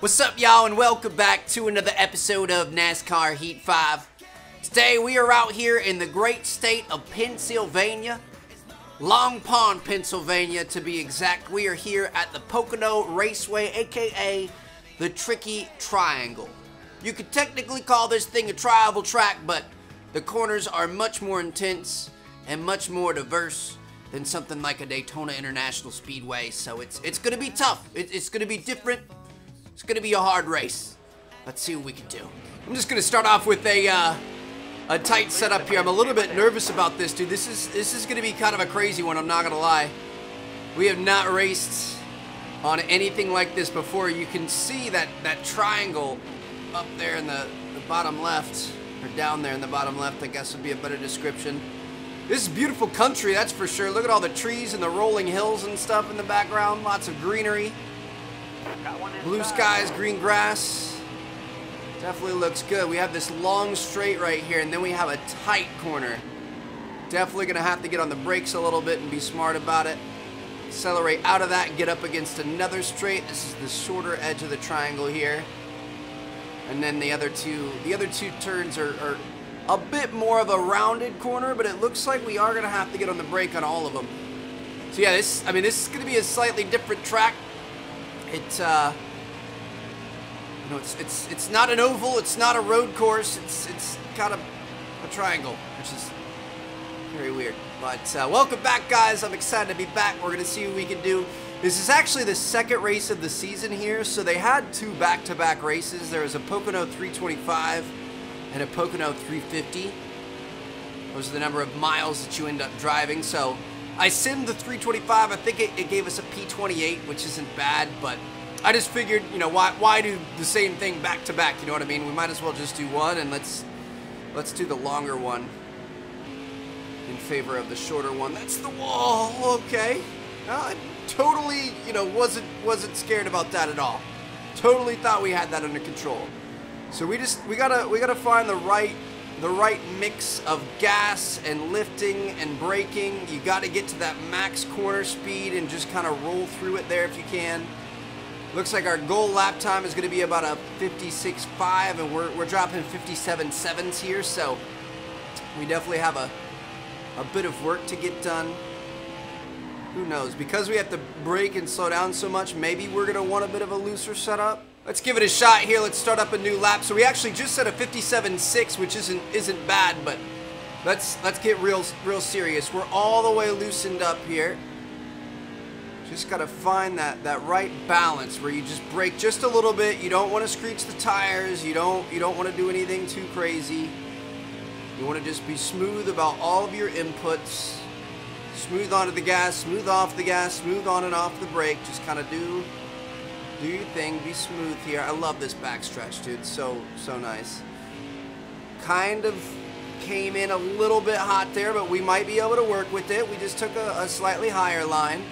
What's up, y'all, and welcome back to another episode of NASCAR Heat 5. Today we are out here in the great state of Pennsylvania, Long Pond, Pennsylvania to be exact. We are here at the Pocono Raceway, aka the Tricky Triangle. You could technically call this thing a tribal track, but the corners are much more intense and much more diverse than something like a Daytona International Speedway, so it's gonna be tough. It's gonna be different. It's gonna be a hard race. Let's see what we can do. I'm just gonna start off with a tight setup here. I'm a little bit nervous about this, dude. This is gonna be kind of a crazy one, I'm not gonna lie. We have not raced on anything like this before. You can see that triangle up there in the bottom left, or down there in the bottom left, I guess would be a better description. This is beautiful country, that's for sure. Look at all the trees and the rolling hills and stuff in the background, lots of greenery. Blue skies, green grass, definitely looks good. We have this long straight right here, and then we have a tight corner. Definitely gonna have to get on the brakes a little bit and be smart about it. Accelerate out of that, get up against another straight. This is the shorter edge of the triangle here. And then the other two turns are a bit more of a rounded corner, but it looks like we are gonna have to get on the brake on all of them. So yeah, this is gonna be a slightly different track. You know, it's not an oval, it's not a road course, it's kind of a triangle, which is very weird. But welcome back, guys. I'm excited to be back. We're gonna see what we can do. This is actually the second race of the season here, so they had two back-to-back races. There was a Pocono 325 and a Pocono 350. Those are the number of miles that you end up driving. So I simmed the 325, I think it gave us a P28, which isn't bad, but I just figured, you know, why do the same thing back to back, you know what I mean? We might as well just do one, and let's do the longer one in favor of the shorter one. That's the wall, okay. I totally, you know, wasn't scared about that at all. Totally thought we had that under control. So we gotta find the right mix of gas and lifting and braking. You got to get to that max corner speed and just kind of roll through it there if you can. Looks like our goal lap time is going to be about a 56.5, and we're dropping 57.7s here, so we definitely have a bit of work to get done. Who knows? Because we have to brake and slow down so much, maybe we're going to want a bit of a looser setup. Let's give it a shot here. Let's start up a new lap. So we actually just set a 57.6, which isn't bad, but let's get real serious. We're all the way loosened up here. Just gotta find that right balance where you just brake just a little bit. You don't want to screech the tires. You don't want to do anything too crazy. You want to just be smooth about all of your inputs. Smooth onto the gas, smooth off the gas, smooth on and off the brake. Just kind of do your thing, be smooth here. I love this backstretch, dude, so nice. Kind of came in a little bit hot there, but we might be able to work with it. We just took a slightly higher line.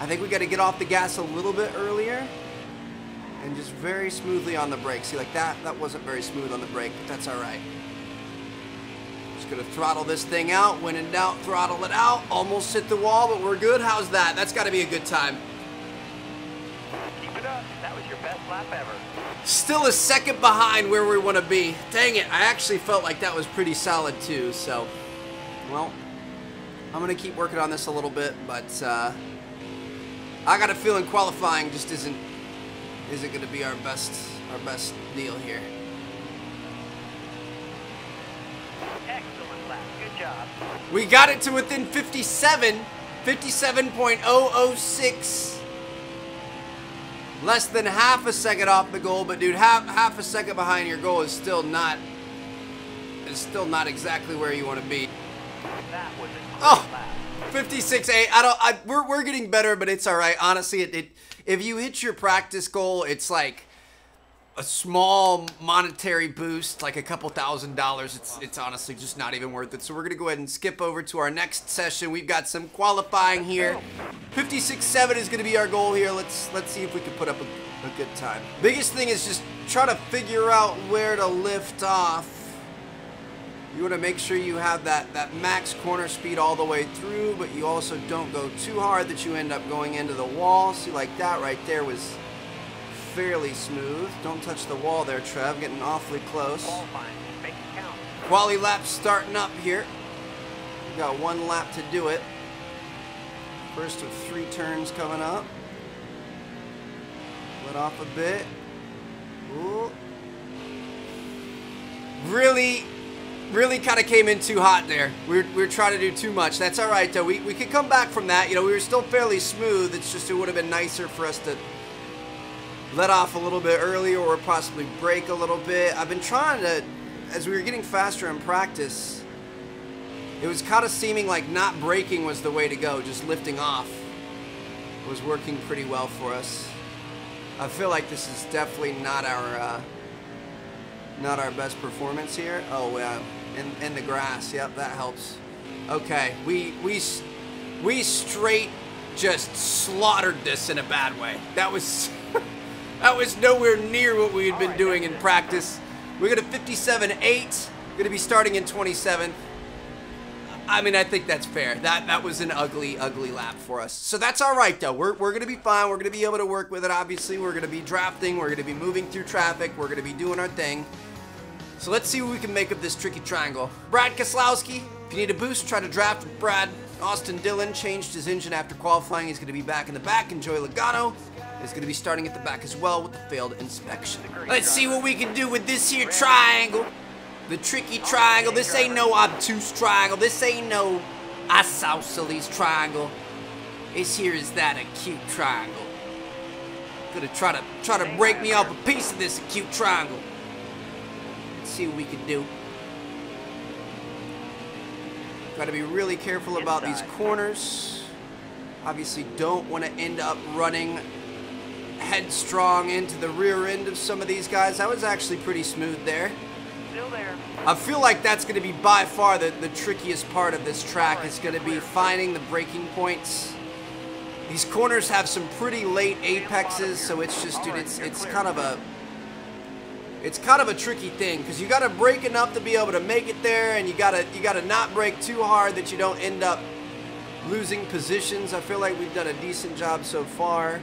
I think we gotta get off the gas a little bit earlier and just very smoothly on the brake. See, like that wasn't very smooth on the brake, but that's all right. Just gonna throttle this thing out. When in doubt, throttle it out. Almost hit the wall, but we're good. How's that? That's gotta be a good time. That was your best lap ever. Still a second behind where we want to be. Dang it, I actually felt like that was pretty solid too, so. Well, I'm going to keep working on this a little bit, but I got a feeling qualifying just isn't going to be our best deal here. Excellent lap, good job. We got it to within 57, 57.006. Less than half a second off the goal, but dude, half a second behind your goal is still not exactly where you want to be. That was a cool lap. 56.8. We're getting better, but it's all right. Honestly, if you hit your practice goal, it's like a small monetary boost, like a couple $1,000. It's honestly just not even worth it. So we're gonna go ahead and skip over to our next session. We've got some qualifying here. 56.7 is gonna be our goal here. Let's see if we can put up a good time. Biggest thing is just try to figure out where to lift off. You wanna make sure you have that max corner speed all the way through, but you also don't go too hard that you end up going into the wall. See, like that right there was fairly smooth. Don't touch the wall there, Trev. Getting awfully close. Quali lap starting up here. We've got one lap to do it. First of three turns coming up. Let off a bit. Ooh. Really kind of came in too hot there. We're trying to do too much. That's all right, though. We could come back from that. You know, we were still fairly smooth. It's just it would have been nicer for us to let off a little bit earlier or possibly brake a little bit. I've been trying to, as we were getting faster in practice, it was kind of seeming like not braking was the way to go. Just lifting off was working pretty well for us. I feel like this is definitely not our... not our best performance here. Oh, wow. In the grass. Yep, that helps. Okay, we straight just slaughtered this in a bad way. That was that was nowhere near what we had been doing in practice. We're going to 57.8. Going to be starting in 27th. I mean, I think that's fair. That was an ugly lap for us. So that's all right, though. We're going to be fine. We're going to be able to work with it, obviously. We're going to be drafting. We're going to be moving through traffic. We're going to be doing our thing. So let's see what we can make of this tricky triangle. Brad Keselowski, if you need a boost, try to draft with Brad. Austin Dillon changed his engine after qualifying. He's going to be back in the back. And Joey Logano is going to be starting at the back as well with the failed inspection. Let's see what we can do with this here triangle. The tricky triangle. This ain't no obtuse triangle. This ain't no isosceles triangle. This here is that acute triangle. Gonna try to break me off a piece of this acute triangle. Let's see what we can do. Gotta be really careful about these corners. Obviously don't want to end up running headstrong into the rear end of some of these guys. That was actually pretty smooth there. I feel like that's going to be by far the trickiest part of this track. It's going to be finding the braking points. These corners have some pretty late apexes, so it's just, dude, it's kind of a tricky thing because you got to brake enough to be able to make it there, and you got to not brake too hard that you don't end up losing positions. I feel like we've done a decent job so far.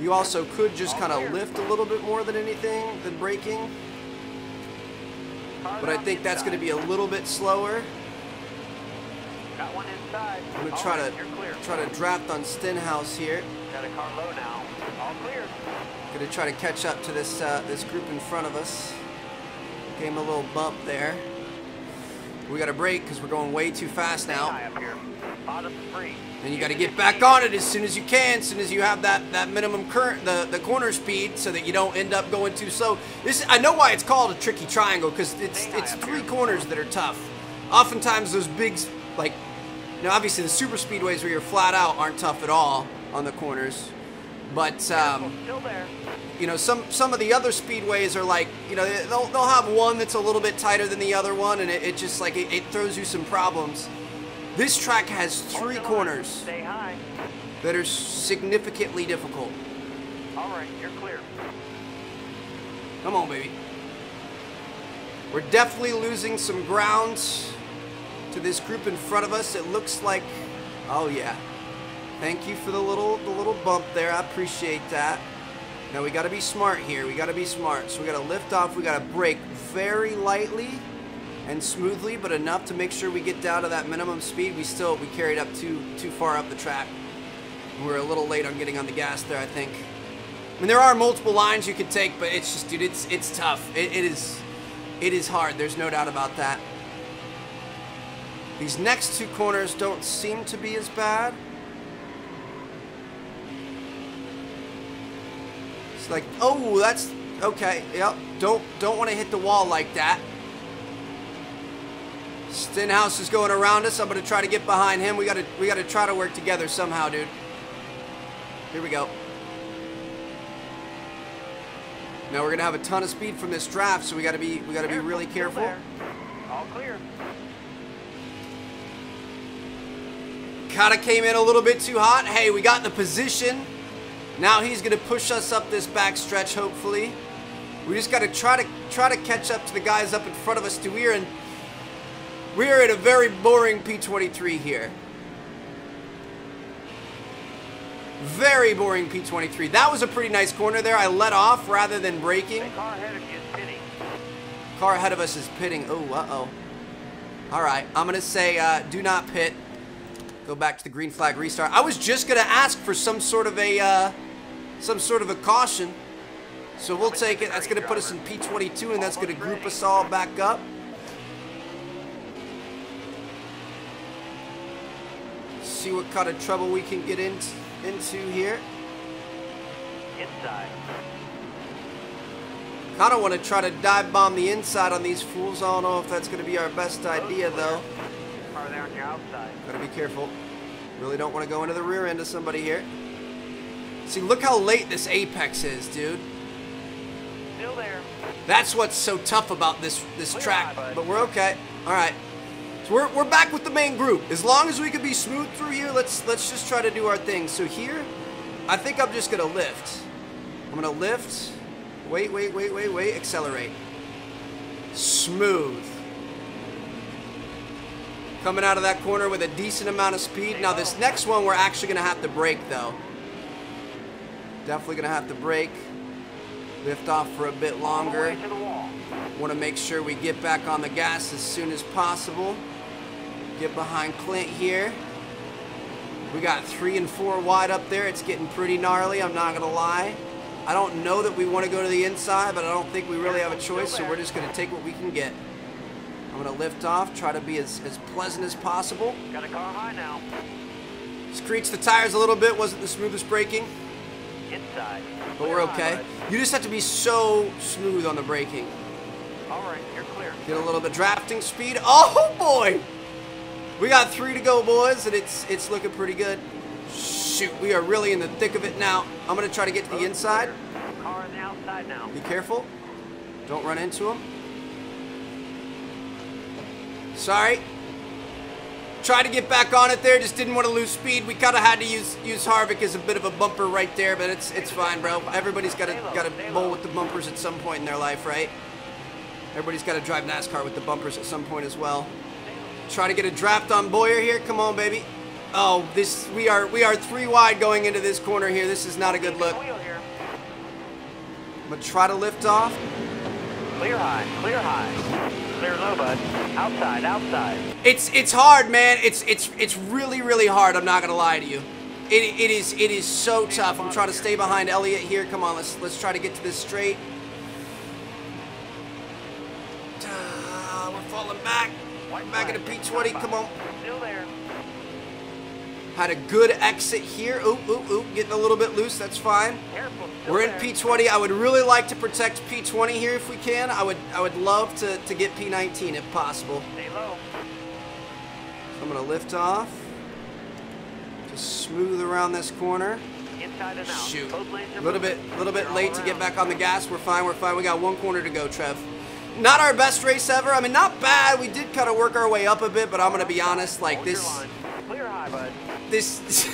You also could just kind of lift a little bit more than anything than braking. But I think that's going to be a little bit slower. Got one inside. I'm going to try to draft on Stenhouse here. Got a car low now. All clear. Going to try to catch up to this this group in front of us. Gave him a little bump there. We got to brake because we're going way too fast now. And you got to get back on it as soon as you can, as soon as you have that minimum current, the corner speed, so that you don't end up going too slow. This, I know why it's called a tricky triangle, because it's three corners that are tough. Oftentimes those big, like, you know, obviously the super speedways where you're flat out aren't tough at all on the corners, but you know, some of the other speedways are like, you know, they'll have one that's a little bit tighter than the other one, and it just like it throws you some problems. This track has three corners that are significantly difficult. All right, you're clear. Come on, baby. We're definitely losing some ground to this group in front of us. It looks like, oh yeah. Thank you for the little bump there. I appreciate that. Now we gotta be smart here. We gotta be smart. So we gotta lift off. We gotta brake very lightly and smoothly, but enough to make sure we get down to that minimum speed. We carried up too far up the track. We're a little late on getting on the gas there, I think. I mean, there are multiple lines you could take, but it's just, dude, it's tough. It is hard. There's no doubt about that. These next two corners don't seem to be as bad. It's like, oh, that's okay. Yep. Don't want to hit the wall like that. Stenhouse is going around us. I'm gonna try to get behind him. We gotta try to work together somehow, dude. Here we go. Now we're gonna have a ton of speed from this draft, so we gotta be really careful. All clear. Kinda came in a little bit too hot. Hey, we got the position. Now he's gonna push us up this back stretch, hopefully. We just gotta try to catch up to the guys up in front of us. We're in a very boring P23 here. Very boring P23. That was a pretty nice corner there. I let off rather than braking. The car ahead of you is pitting. Car ahead of us is pitting. Oh, uh-oh. All right, I'm going to say do not pit. Go back to the green flag restart. I was just going to ask for some sort of a caution. So we'll take it. That's going to put us in P22, and that's going to group us all back up. See what kind of trouble we can get into here. Inside. I don't want to try to dive bomb the inside on these fools. I don't know if that's going to be our best idea, though. Are there on your outside? Gotta be careful. Really don't want to go into the rear end of somebody here. See, look how late this apex is, dude. Still there. That's what's so tough about this track, but we're okay. All right, so we're back with the main group. As long as we can be smooth through here, let's just try to do our thing. So here, I think I'm just gonna lift. I'm gonna lift. Wait, accelerate. Smooth. Coming out of that corner with a decent amount of speed. Now this next one, we're actually gonna have to brake though. Definitely gonna have to brake. Lift off for a bit longer. Wanna make sure we get back on the gas as soon as possible. Get behind Clint here. We got 3 and 4 wide up there. It's getting pretty gnarly, I'm not gonna lie. I don't know that we want to go to the inside, but I don't think we really have a choice, so we're just going to take what we can get. I'm going to lift off, try to be as pleasant as possible. Got a car high now. Screeched the tires a little bit, wasn't the smoothest braking. Inside. But we're okay. You just have to be so smooth on the braking. All right, you're clear. Get a little bit drafting speed. Oh boy! We got 3 to go, boys, and it's looking pretty good. Shoot, we are really in the thick of it now. I'm gonna try to get to the inside. Car on the outside now. Be careful. Don't run into him. Sorry. Tried to get back on it there, just didn't want to lose speed. We kind of had to use Harvick as a bit of a bumper right there, but it's fine, bro. Everybody's gotta bowl with the bumpers at some point in their life, right? Everybody's gotta drive NASCAR with the bumpers at some point as well. Try to get a draft on Boyer here. Come on, baby. Oh, this we are 3 wide going into this corner here. This is not a good look. I'm gonna try to lift off. Clear high, clear high. Clear low, bud. Outside, outside. It's hard, man. It's really, really hard. I'm not gonna lie to you. It is so tough. I'm trying to stay behind Elliott here. Come on, let's try to get to this straight. We're falling back. Back into P20. Come on. Still there. Had a good exit here. Oop, getting a little bit loose. That's fine. We're in P20. I would really like to protect P20 here if we can. I would love to get P19 if possible. Stay low. So I'm going to lift off. Just smooth around this corner. Inside and out. Shoot. A little bit late to get back on the gas. We're fine. We're fine. We got 1 corner to go, Trev. Not our best race ever. I mean, not bad. We did kind of work our way up a bit, but I'm going to be honest. Like this... This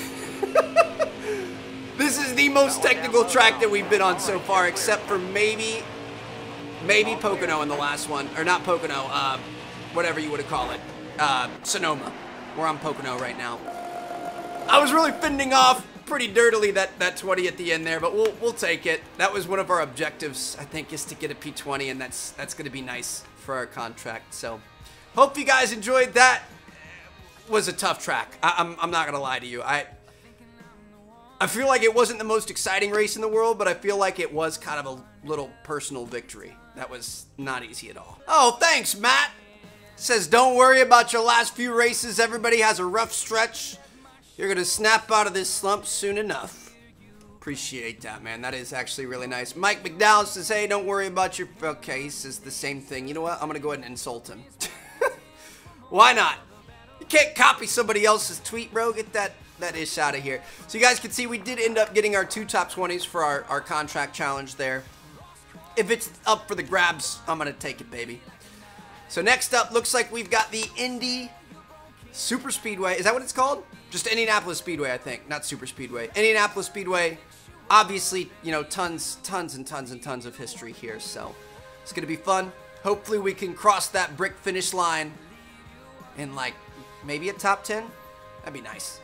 is the most technical track that we've been on so far, except for maybe Pocono in the last one. Or not Pocono, whatever you would have called it. Sonoma. We're on Pocono right now. I was really fending off pretty dirtily that 20 at the end there, but we'll take it. That was one of our objectives, I think, is to get a P20, and that's going to be nice for our contract. So, hope you guys enjoyed that. Was a tough track. I'm not gonna lie to you. I feel like it wasn't the most exciting race in the world, but I feel like it was kind of a little personal victory. That was not easy at all. Oh, thanks, Matt. Says, don't worry about your last few races. Everybody has a rough stretch. You're gonna snap out of this slump soon enough. Appreciate that, man. That is actually really nice. Mike McDowell says, hey, don't worry about your... Okay, he says the same thing. You know what? I'm gonna go ahead and insult him. Why not? You can't copy somebody else's tweet, bro. Get that ish out of here. So you guys can see we did end up getting our 2 top 20s for our contract challenge there. If it's up for the grabs, I'm going to take it, baby. So next up, looks like we've got the Indy Super Speedway. Is that what it's called? Just Indianapolis Speedway, I think. Not Super Speedway. Indianapolis Speedway. Obviously, you know, tons and tons of history here. So it's going to be fun. Hopefully we can cross that brick finish line in like... Maybe a top 10? That'd be nice.